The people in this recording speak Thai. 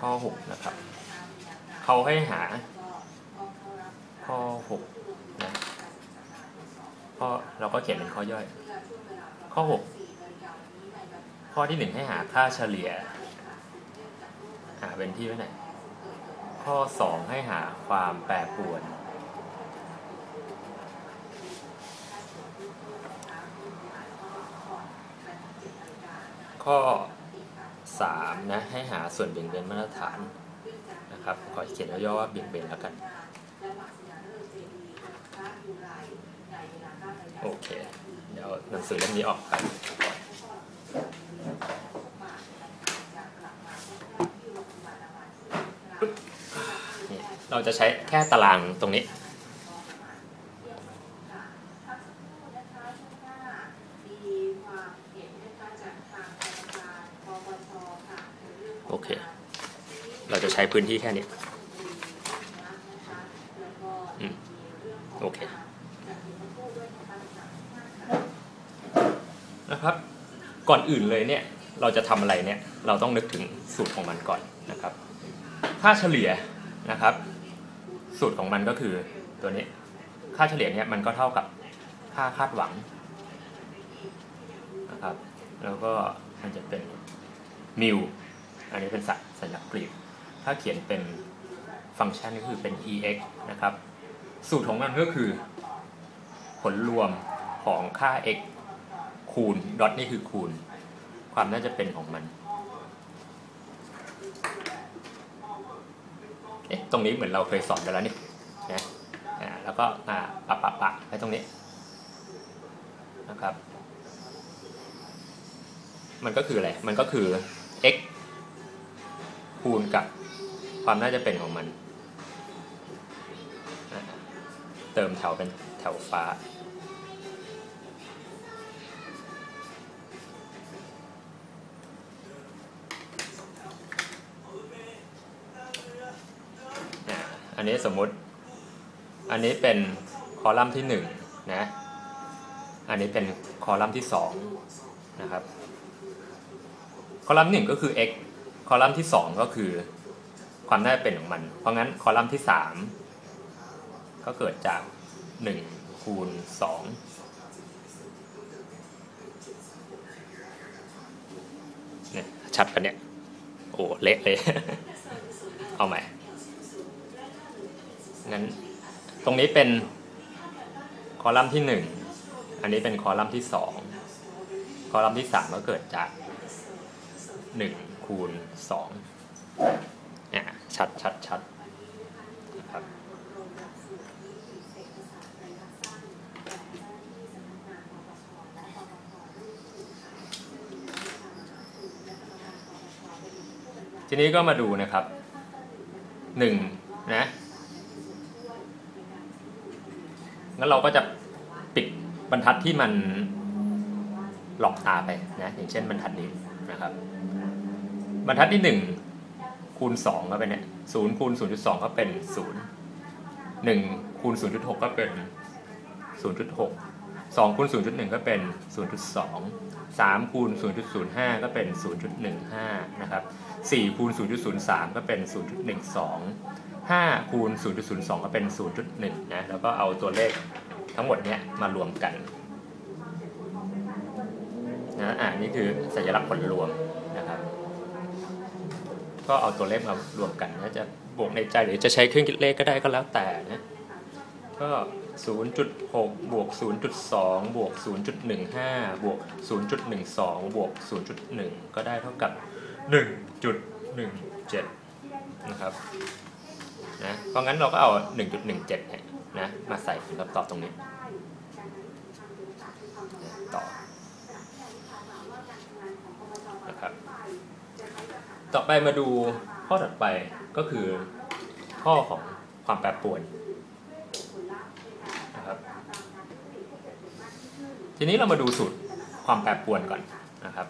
ข้อ6นะครับเขาให้หาข้อ6นะข้อเราก็เขียนเป็นข้อย่อยข้อ6ข้อที่1ให้หาค่าเฉลี่ยเป็นที่ไว้ไหนข้อ2ให้หาความแปรปรวนข้อ3นะให้หาส่วนเบี่ยงเบนมาตรฐานนะครับขอเขียนย่อว่าเบี่ยงเบนแล้วกันโอเคเดี๋ยวหนังสือเล่มนี้ออกไปเราจะใช้แค่ตารางตรงนี้โอเคเราจะใช้พื้นที่แค่นี้โอเคนะครับก่อนอื่นเลยเนี่ยเราจะทำอะไรเนี่ยเราต้องนึกถึงสูตรของมันก่อนนะครับค่าเฉลี่ยนะครับสูตรของมันก็คือตัวนี้ค่าเฉลี่ยเนี่ยมันก็เท่ากับค่าคาดหวังนะครับแล้วก็มันจะเป็นมิวอันนี้เป็นสัญลักษณ์กรีกถ้าเขียนเป็นฟังก์ชันก็คือเป็น ex นะครับสูตรของมันก็คือผลรวมของค่า x คูณดอทนี่คือคูณความน่าจะเป็นของมันตรงนี้เหมือนเราเคยสอนไปแล้วนี่นะแล้วก็ปะไว้ตรงนี้นะครับมันก็คืออะไรมันก็คือ x คูณกับความน่าจะเป็นของมันเติมแถวเป็นแถวฟ้าอันนี้สมมุติอันนี้เป็นคอลัมน์ที่1นะอันนี้เป็นคอลัมน์ที่2นะครับคอลัมน์1ก็คือ x คอลัมน์ที่2ก็คือความน่าจะเป็นของมันเพราะงั้นคอลัมน์ที่3ก็เกิดจาก1คูณ2เนี่ยชัดปะเนี่ยโอ้เละเลย เอาใหม่งั้นตรงนี้เป็นคอลัมน์ที่1อันนี้เป็นคอลัมน์ที่2คอลัมน์ที่3ก็เกิดจาก1คูณ2เนี่ยชัดนะครับทีนี้ก็มาดูนะครับ1นะงั้นเราก็จะปิดบรรทัดที่มันหลอกตาไปนะอย่างเช่นบรรทัดนี้นะครับบรรทัดที่1คูณ2ก็เป็นเนี่ย0คูณ 0.2 ก็เป็น0 1คูณ 0.6 ก็เป็น 0.6 2คูณ 0.1 ก็เป็น 0.2 3คูณ 0.05 ก็เป็น 0.15 นะครับ4คูณ 0.03 ก็เป็น 0.125คูณ 0.02 ก็เป็น 0.1 นะแล้วก็เอาตัวเลขทั้งหมดเนี้ยมารวมกันนะนี่คือสัญลักษณ์ผลรวมนะครับก็เอาตัวเลขมารวมกันนะจะบวกในใจหรือจะใช้เครื่องคิดเลขก็ได้ก็แล้วแต่นะก็ 0.6 บวก 0.2 บวก 0.15 บวก 0.12 บวก 0.1 ก็ได้เท่ากับ 1.17 นะครับนะเพราะงั้นเราก็เอา 1.17 เนี่ยนะมาใส่เป็นคำตอบตรงนี้ต่อนะครับต่อไปมาดูข้อถัดไปก็คือข้อของความแปรปรวนนะครับทีนี้เรามาดูสูตรความแปรปรวนก่อนนะครับ